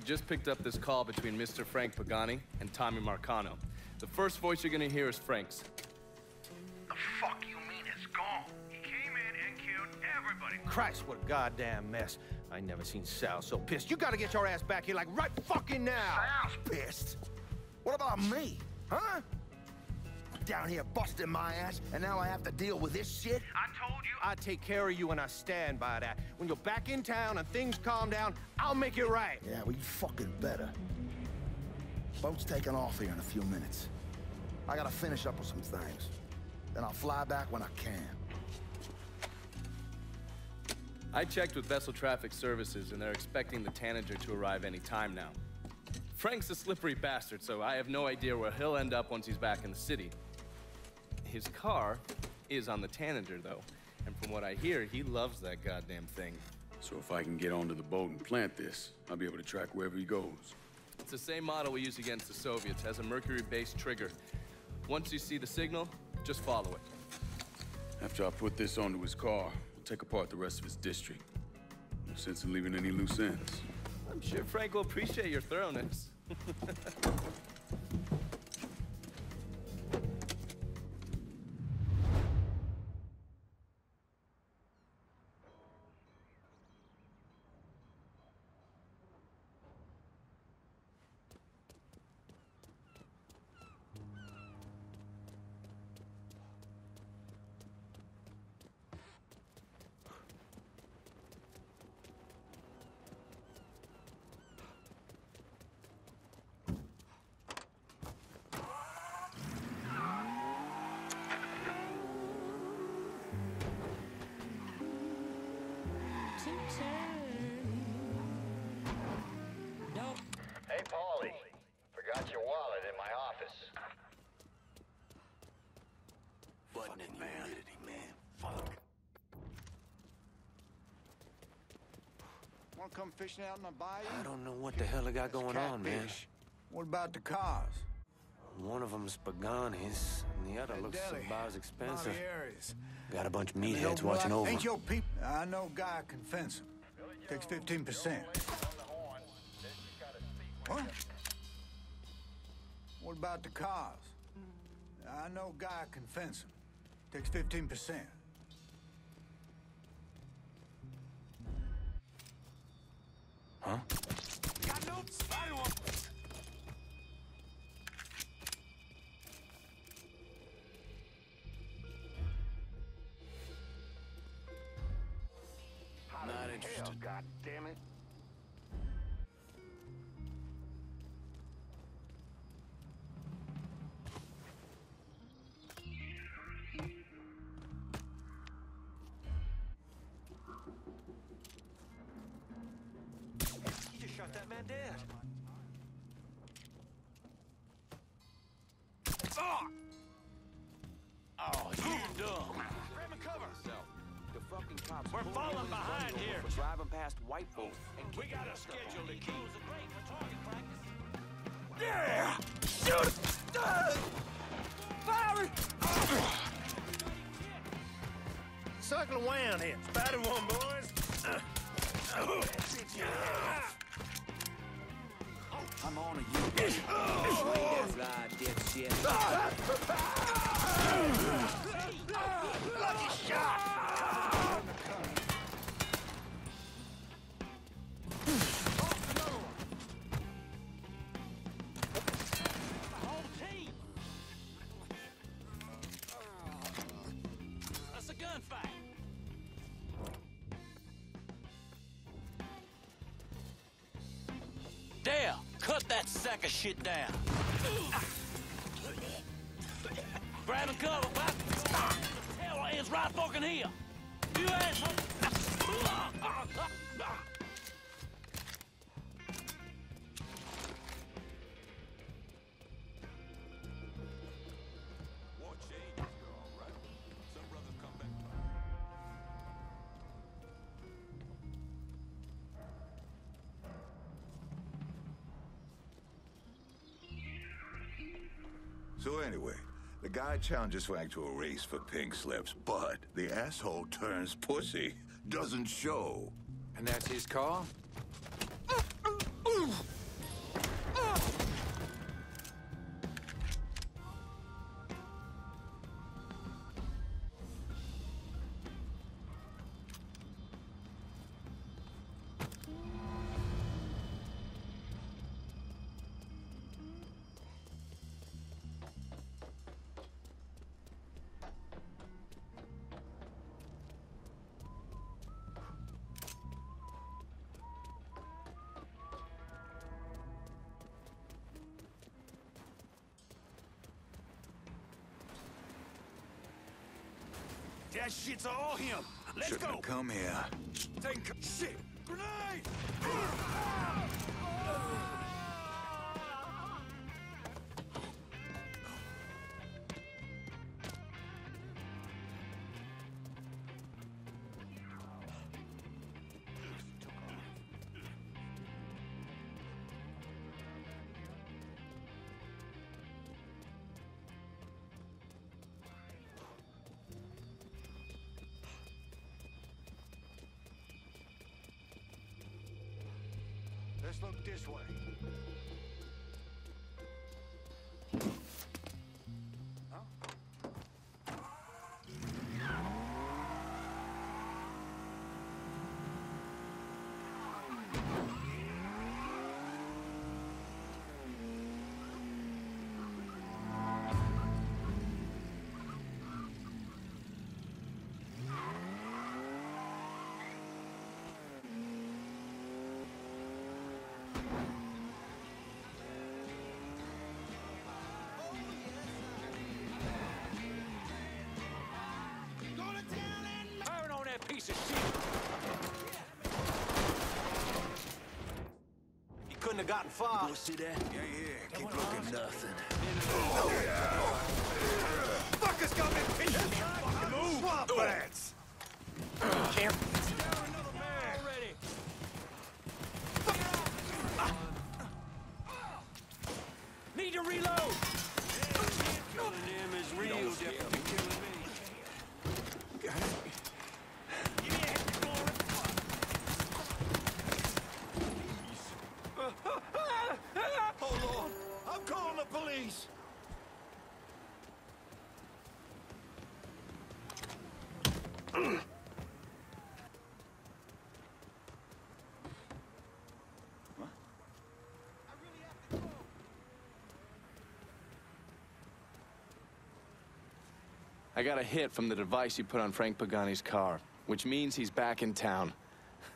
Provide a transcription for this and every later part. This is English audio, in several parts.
I just picked up this call between Mr. Frank Pagani and Tommy Marcano. The first voice you're gonna hear is Frank's. The fuck you mean it's gone? He came in and killed everybody. Christ, what a goddamn mess. I never seen Sal so pissed. You gotta get your ass back here like right fucking now. Sal's pissed? What about me, huh? Down here busting my ass, and now I have to deal with this shit? I told you I'd take care of you, and I stand by that. When you're back in town and things calm down, I'll make it right. Yeah, well, you fucking better. Boat's taking off here in a few minutes. I gotta finish up with some things. Then I'll fly back when I can. I checked with Vessel Traffic Services, and they're expecting the Tanager to arrive any time now. Frank's a slippery bastard, so I have no idea where he'll end up once he's back in the city. His car is on the Tanager, though, and from what I hear, he loves that goddamn thing. So if I can get onto the boat and plant this, I'll be able to track wherever he goes. It's the same model we used against the Soviets. Has a mercury-based trigger. Once you see the signal, just follow it. After I put this onto his car, we'll take apart the rest of his district. No sense in leaving any loose ends. I'm sure Frank will appreciate your thoroughness. Come fishing out in the bayou? I don't know what the hell I got going on, man. What about the cars? One of them's Pagani's, and the other looks about as expensive. Got a bunch of meatheads watching over. Ain't your people? I know a guy can fence him. Takes 15%. What? What about the cars? I know a guy can fence him. Takes 15%. Huh? Got no spinal. Not interested. God damn it. White Wolf, and we got a schedule to keep. Yeah! Shoot! Fire it! Circle around here. Spider one, boys. I'm on a you. Oh, God, dead shit. Lucky shot! Sack of shit down. Grab and cover, Bob. Stop. Hell, it's right fucking here. You asshole. War changes, you're all right. Some brothers come back. So anyway, the guy challenges Frank to a race for pink slips, but the asshole turns pussy, doesn't show. And that's his call? That shit's all him. Let's Shouldn't go. Have come here. Think shit. Grenade! Let's look this way. Huh? Have gotten far. You go see that? Yeah, yeah. Keep looking. Nothing. Oh, yeah. Oh. Fuckers got me pinched. Move, swamp rats. Can't. Down another man already. Need to reload. Killing him is real. Definitely killing me. Got it. Police! I got a hit from the device you put on Frank Pagani's car, which means he's back in town.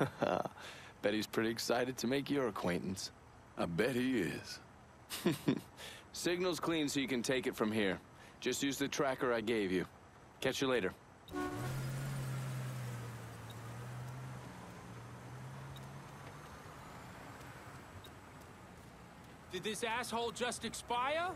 Bet he's pretty excited to make your acquaintance. I bet he is. Signal's clean, so you can take it from here. Just use the tracker I gave you. Catch you later. Did this asshole just expire?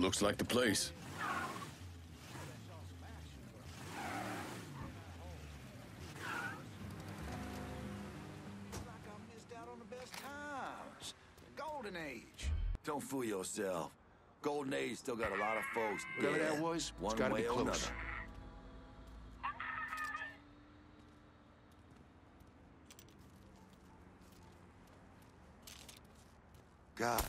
Looks like the place. Looks like I missed out on the best times. The golden age. Don't fool yourself. Golden age still got a lot of folks. Whatever that was, it's gotta be close. God.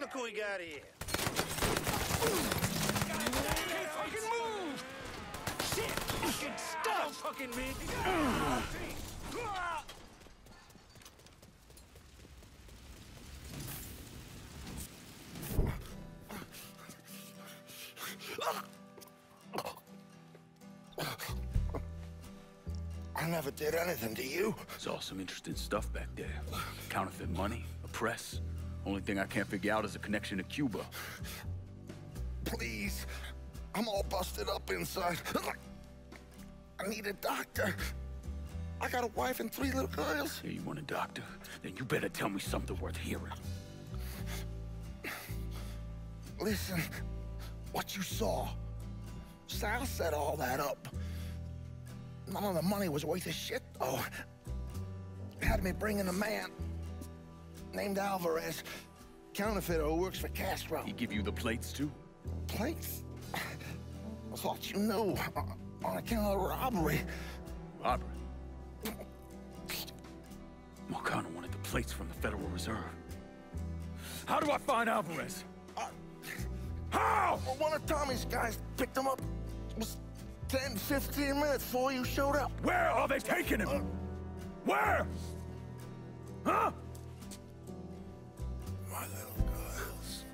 Look who we got here. Can't fucking move! Shit! Fucking stuff! Fucking me! I never did anything to you. Saw some interesting stuff back there. Counterfeit money, a press. Only thing I can't figure out is a connection to Cuba. Please. I'm all busted up inside. I need a doctor. I got a wife and 3 little girls. Hey, you want a doctor? Then you better tell me something worth hearing. Listen, what you saw, Sal set all that up. None of the money was worth a shit, though. It had me bringing a man named Alvarez, counterfeiter who works for Castro. He give you the plates, too? Plates? I thought you knew, on account of the robbery. Robbery? Marcano wanted the plates from the Federal Reserve. How do I find Alvarez? How? Well, one of Tommy's guys picked him up. It was 10, 15 minutes before you showed up. Where are they taking him? Where? Huh? My little girls.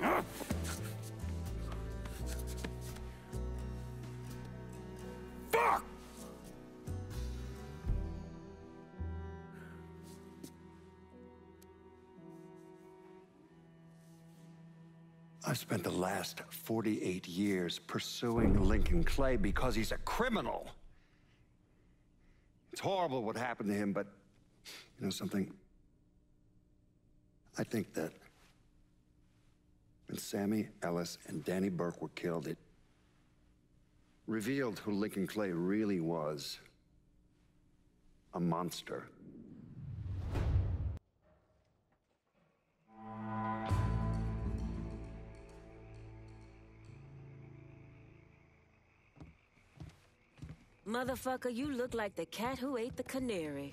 No. Fuck! I've spent the last 48 years pursuing Lincoln Clay because he's a criminal. It's horrible what happened to him, but you know something? I think that when Sammy Ellis and Danny Burke were killed, it revealed who Lincoln Clay really was. A monster. Motherfucker, you look like the cat who ate the canary.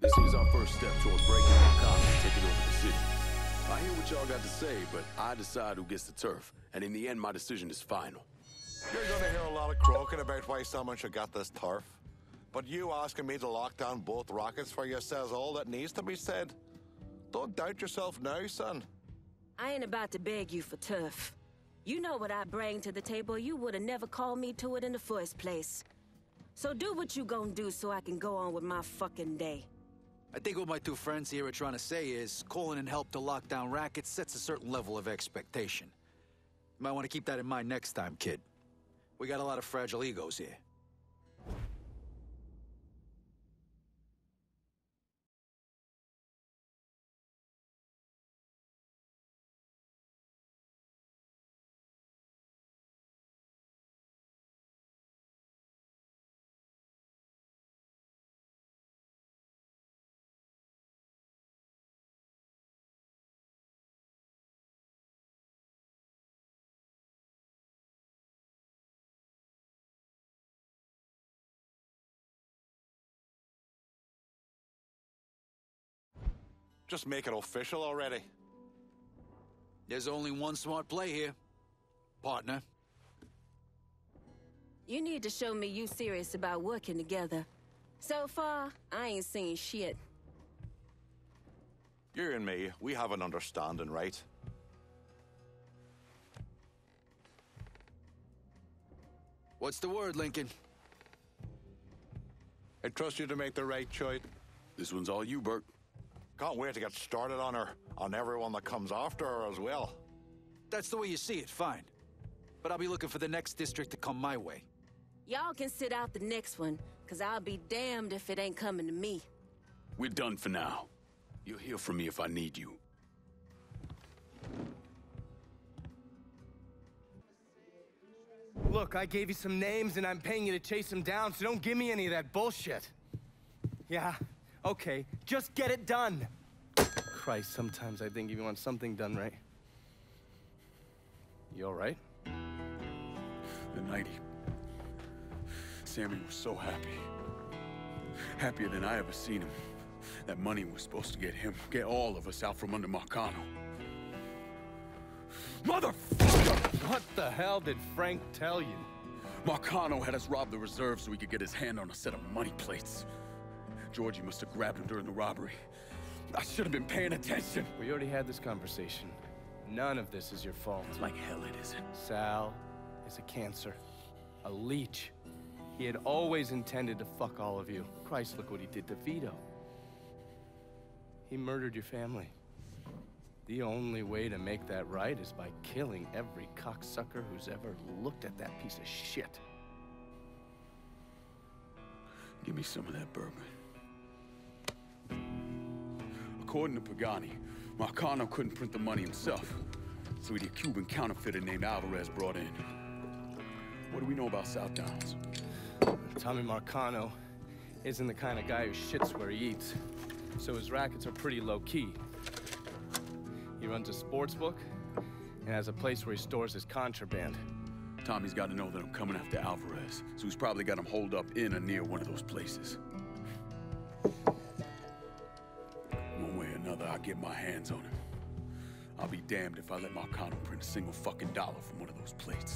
This is our first step toward breaking the cop and taking over the city. I hear what y'all got to say, but I decide who gets the turf. And in the end, my decision is final. You're gonna hear a lot of croaking about why someone should get this turf. But you asking me to lock down both rockets for you says all that needs to be said. Don't doubt yourself now, son. I ain't about to beg you for turf. You know what I bring to the table, you would have never called me to it in the first place. So do what you gonna do so I can go on with my fucking day. I think what my 2 friends here are trying to say is, calling in help to lock down rackets sets a certain level of expectation. You might want to keep that in mind next time, kid. We got a lot of fragile egos here. Just make it official already. There's only one smart play here, partner. You need to show me you serious about working together. So far, I ain't seen shit. You and me, we have an understanding, right? What's the word, Lincoln? I trust you to make the right choice. This one's all you, Burke. Can't wait to get started on her, on everyone that comes after her as well. That's the way you see it, fine. But I'll be looking for the next district to come my way. Y'all can sit out the next one, because I'll be damned if it ain't coming to me. We're done for now. You'll hear from me if I need you. Look, I gave you some names, and I'm paying you to chase them down, so don't give me any of that bullshit. Yeah. Okay, just get it done. Christ, sometimes I think if you want something done right. You all right? The 90. Sammy was so happy. Happier than I ever seen him. That money was supposed to get him, get all of us out from under Marcano. Motherfucker! What the hell did Frank tell you? Marcano had us rob the reserve so he could get his hand on a set of money plates. Georgie must have grabbed him during the robbery. I should have been paying attention. We already had this conversation. None of this is your fault. Like hell it isn't. Sal is a cancer. A leech. He had always intended to fuck all of you. Christ, look what he did to Vito. He murdered your family. The only way to make that right is by killing every cocksucker who's ever looked at that piece of shit. Give me some of that bourbon. According to Pagani, Marcano couldn't print the money himself, so he had a Cuban counterfeiter named Alvarez brought in. What do we know about South Downs? Tommy Marcano isn't the kind of guy who shits where he eats, so his rackets are pretty low-key. He runs a sports book and has a place where he stores his contraband. Tommy's got to know that I'm coming after Alvarez, so he's probably got him holed up in or near one of those places. One way or another, I'll get my hands on him. I'll be damned if I let Marcano print a single fucking dollar from one of those plates.